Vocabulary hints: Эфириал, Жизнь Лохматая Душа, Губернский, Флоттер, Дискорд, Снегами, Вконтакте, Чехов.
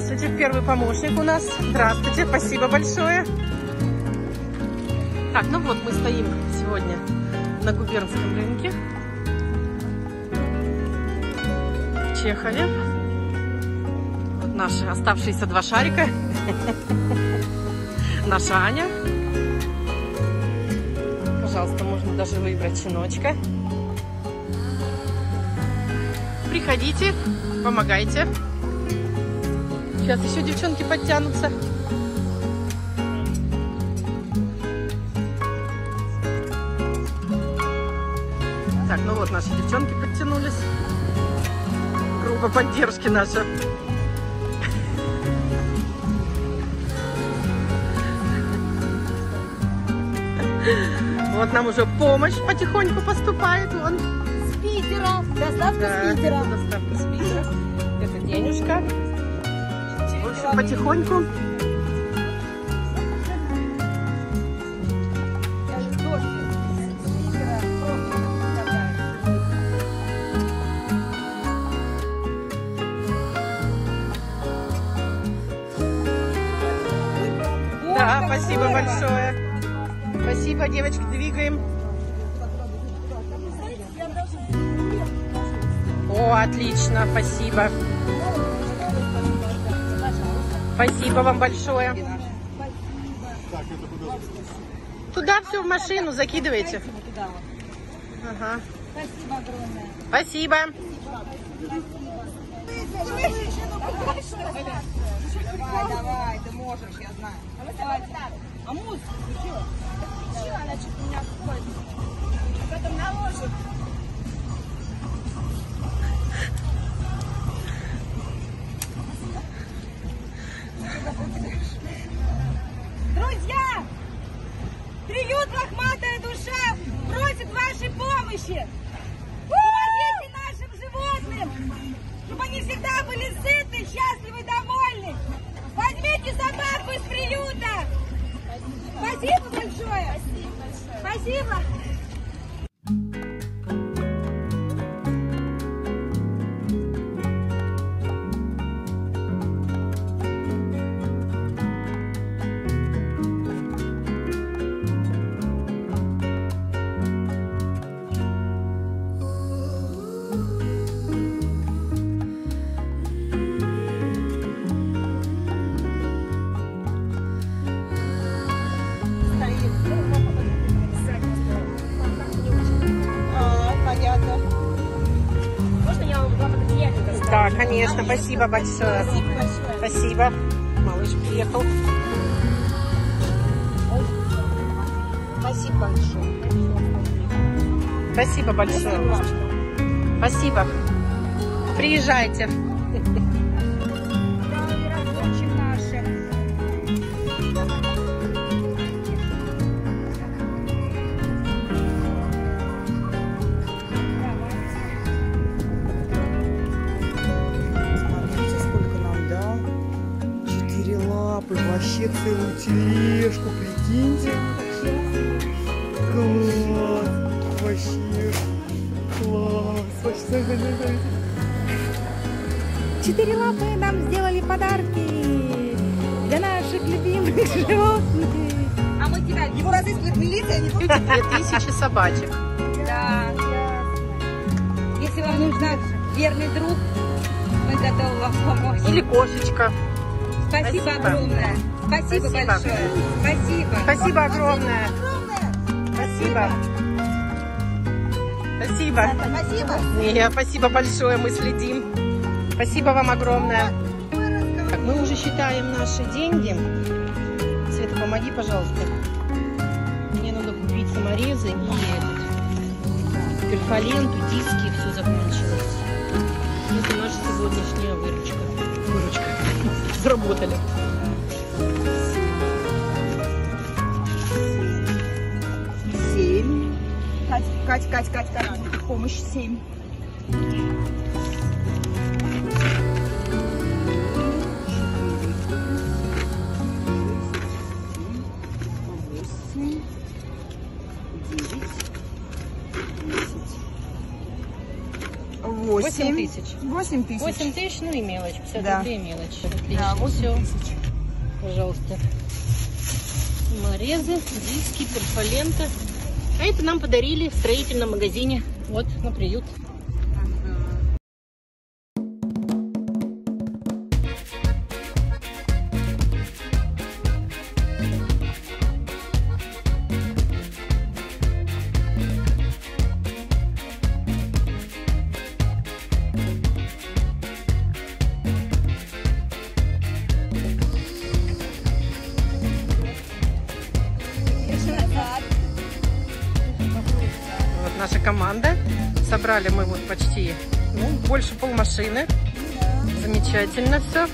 Здравствуйте, первый помощник у нас. Здравствуйте, спасибо большое. Так, ну вот мы стоим сегодня на Губернском рынке в Чехове. Вот наши оставшиеся два шарика. Наша Аня. Пожалуйста, можно даже выбрать щеночка. Приходите, помогайте. Сейчас еще девчонки подтянутся. Так, ну вот наши девчонки подтянулись. Группа поддержки наша. Вот нам уже помощь потихоньку поступает. Вон. Спикера. Доставка спикера. Доставка спикера. Это денежка. В общем, потихоньку. Да, спасибо большое. Спасибо, девочки, двигаем. О, отлично, спасибо. Спасибо вам большое. Туда все в машину закидывайте. Ага. Спасибо огромное. Спасибо. Давай, давай, ты можешь, я знаю. А музыку включила? Включила, она что-то меня входит. Потом наложит. Друзья, приют «Лохматая душа» просит вашей помощи. Помогите нашим животным, чтобы они всегда были сыты, счастливы, довольны. Возьмите собаку из приюта. Спасибо большое. Спасибо. Да, конечно, спасибо большое. Спасибо. Малыш приехал. Спасибо большое. Спасибо большое. Спасибо. Приезжайте. Вообще целую тележку, прикиньте. Класс, вообще класс. 4 лапы нам сделали подарки для наших любимых животных. А мы тебя, его разыскивает милиция, не будет. 2000 собачек. Да, ясно. Если вам нужна верный друг, мы готовы вам помочь. Или кошечка. Спасибо, спасибо огромное. Спасибо, спасибо большое. Спасибо. Спасибо огромное. Спасибо. Спасибо. Спасибо. Нет, спасибо большое, мы следим. Спасибо вам огромное. Так, мы уже считаем наши деньги. Света, помоги, пожалуйста. Мне надо купить саморезы и перфоленту, диски, все закончилось. Это наша сегодняшняя выручка. Заработали. Семь. Кать. Помощь 7. 8 тысяч. 8 тысяч, ну и мелочь. 50 рублей мелочь. Отлично, да, 8 тысяч. Пожалуйста. Саморезы, диски, перфолента. А это нам подарили в строительном магазине. Вот, на приют. Наша команда. Собрали мы вот почти, ну, больше полмашины. Замечательно все.